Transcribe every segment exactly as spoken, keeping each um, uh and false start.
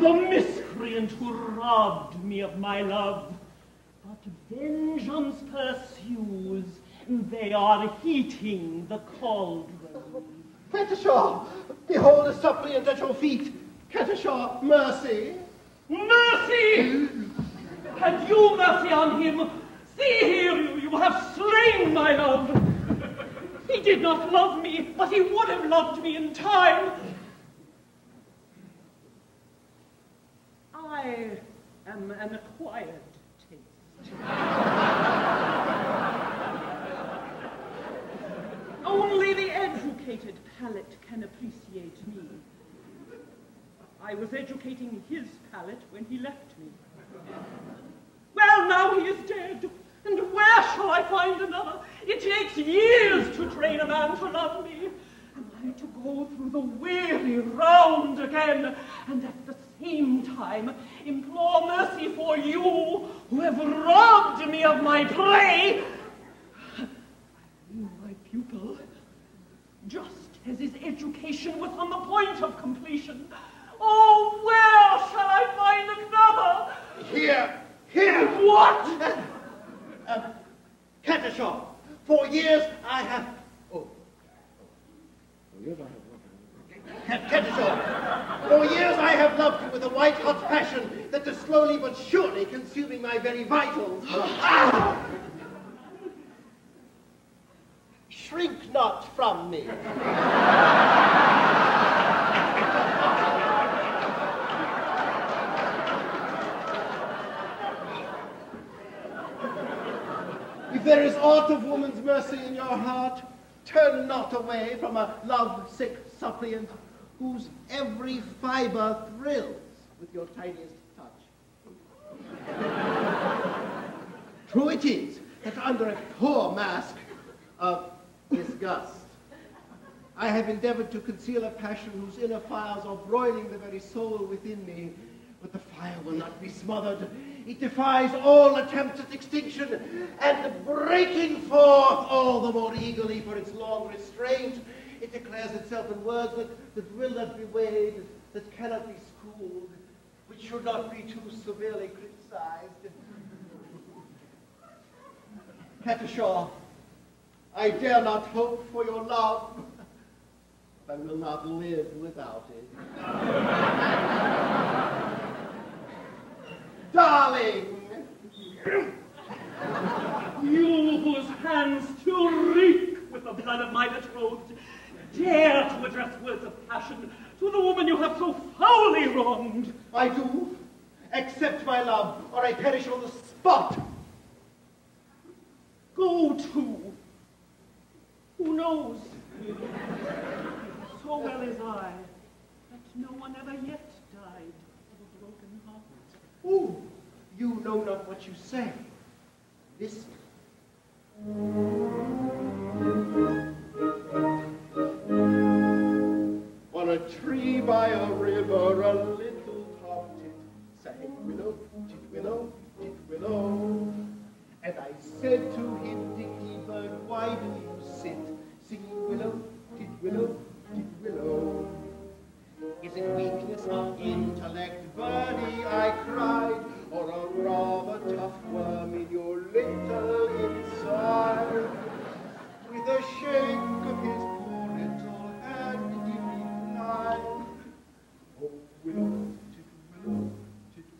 the miscreant who robbed me of my love. But vengeance pursues. They are heating the cauldron. Katisha, behold a suppliant at your feet. Katisha, mercy. Mercy! Have you mercy on him? See here, you, you have slain my love. He did not love me, but he would have loved me in time. I am an acquired taste. Only the educated palate can appreciate me. I was educating his palate when he left me. Well, now he is dead, and where shall I find another? It takes years to train a man to love me. Am I to go through the weary round again, and at the same time implore mercy for you who have robbed me of my prey? I knew my pupil, just as his education was on the point of completion. Oh, where shall I find another? Here, here. What? Uh, Katisha, for years I have. Oh. For years I have loved you. Katisha, for years I have loved you with a white hot passion that is slowly but surely consuming my very vitals. Ah! Shrink not from me. If there is aught of woman's mercy in your heart, turn not away from a love-sick suppliant whose every fibre thrills with your tiniest touch. True it is that under a poor mask of disgust, I have endeavored to conceal a passion whose inner fires are broiling the very soul within me, but the fire will not be smothered. It defies all attempts at extinction, and breaking forth all the more eagerly for its long restraint, it declares itself in words that, that will not be weighed, that cannot be schooled, which should not be too severely criticized. Katisha, I dare not hope for your love, but I will not live without it. Darling! You whose hands still reek with the blood of my betrothed, dare to address words of passion to the woman you have so foully wronged. I do. Accept my love, or I perish on the spot. Go to. Who knows? So well as I, that no one ever yet died. Oh, you know not what you say. Listen. On a tree by a river, a little tom-tit sang, willow, tit willow, tit willow. And I said to him, Dicky bird, why do you sit singing willow, tit willow, tit willow? Is it weakness of intellect, birdie, I cried, or a rather tough worm in your little inside? With a shake of his poor little hand, he replied, oh, willow, tit willow, tit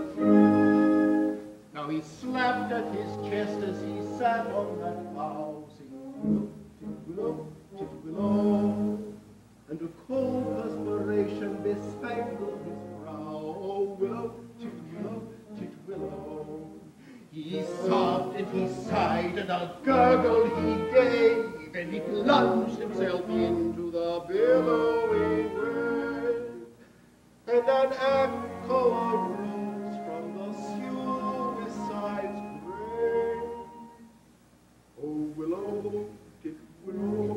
willow. Now he slapped at his chest as he sat on that bough, singing willow, tit willow, tit willow, and a cold perspiration bespangled his brow. Oh, willow, tit willow, tit willow. He sobbed and he sighed, and a gurgle he gave, and he plunged himself into the billowing wave. And an echo arose from the suicide's grave. Oh, willow, tit willow.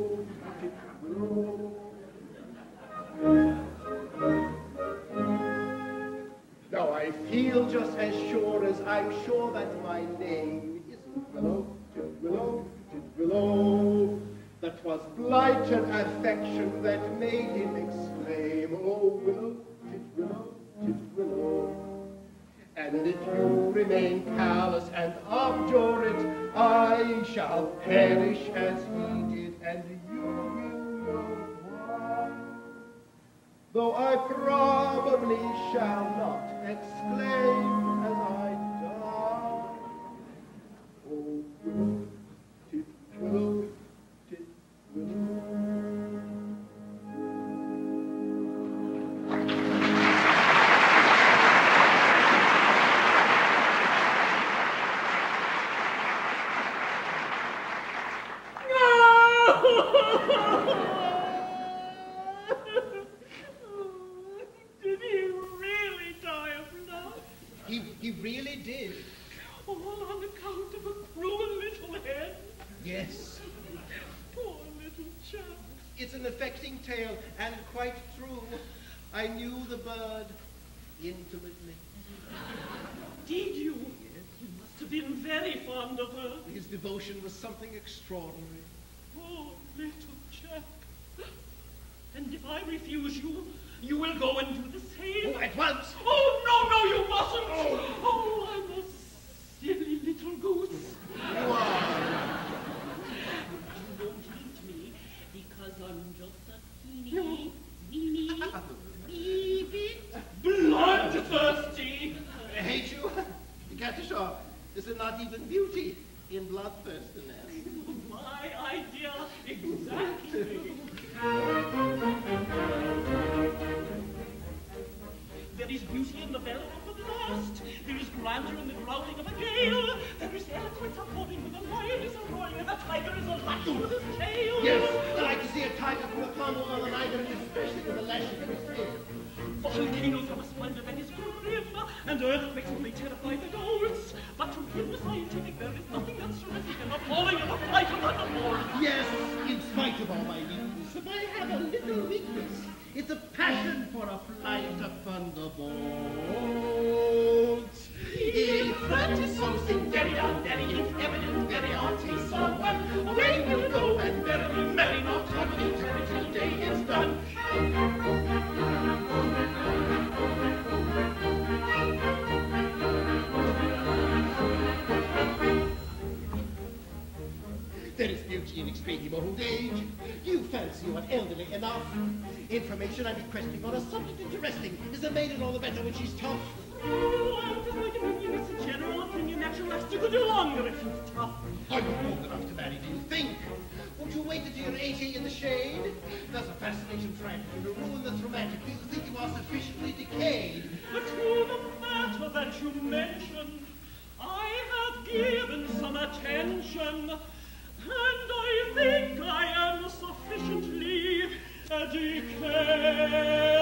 Now I feel just as sure as I'm sure that my name isn't willow, tit willow, tit willow. That was blight and affection that made him we shall perish as he did, and you will know why. Though I probably shall not exclaim as I die, oh, wilt it, wilt it, wilt it. Devotion was something extraordinary. Poor little chap. And if I refuse you, you will go and do the same. Oh, at once. Oh, no, no, you mustn't. Oh, oh I'm a silly little goose. You are. You won't eat me because I'm just a teeny, no. Teeny, wee bit bloodthirsty. I hate you. Katisha, this is not even beauty. In bloodthirstiness. My idea, exactly. There is beauty in the bellowing of the blast. There is grandeur in the growling of a gale. There is eloquence according to the lion is a roaring and the tiger is a lashing with his tail. Yes, I like to see a tiger from a tunnel on a lion, especially with a lashing of his tail. Volcanoes have a splendor that is grim, and earthquakes only terrify the ghosts. But to him, the scientific, there is nothing that's terrific in the falling and the flight of the morning. Yes, in spite of all my weakness, I have a little weakness. It's a passion for a flight of thunderbolts. If that is something very undeadly, if evident, very arty, someone away will go and very merry, not only till day is done. There is beauty in extreme old age. You fancy you are elderly enough. Information I'm requesting on a subject interesting is a maiden all the better when she's tough. Oh, I'm just like an opinion. It's a general opinion that you'll have to go do longer if she's tough. Are you old enough to marry, do you think? Won't you wait until you're eighty in the shade? There's a fascination trying to ruin that's romantic. Do you think you are sufficiently decayed? The truth of the matter that you mention, I have given some attention. And I think I am sufficiently decayed.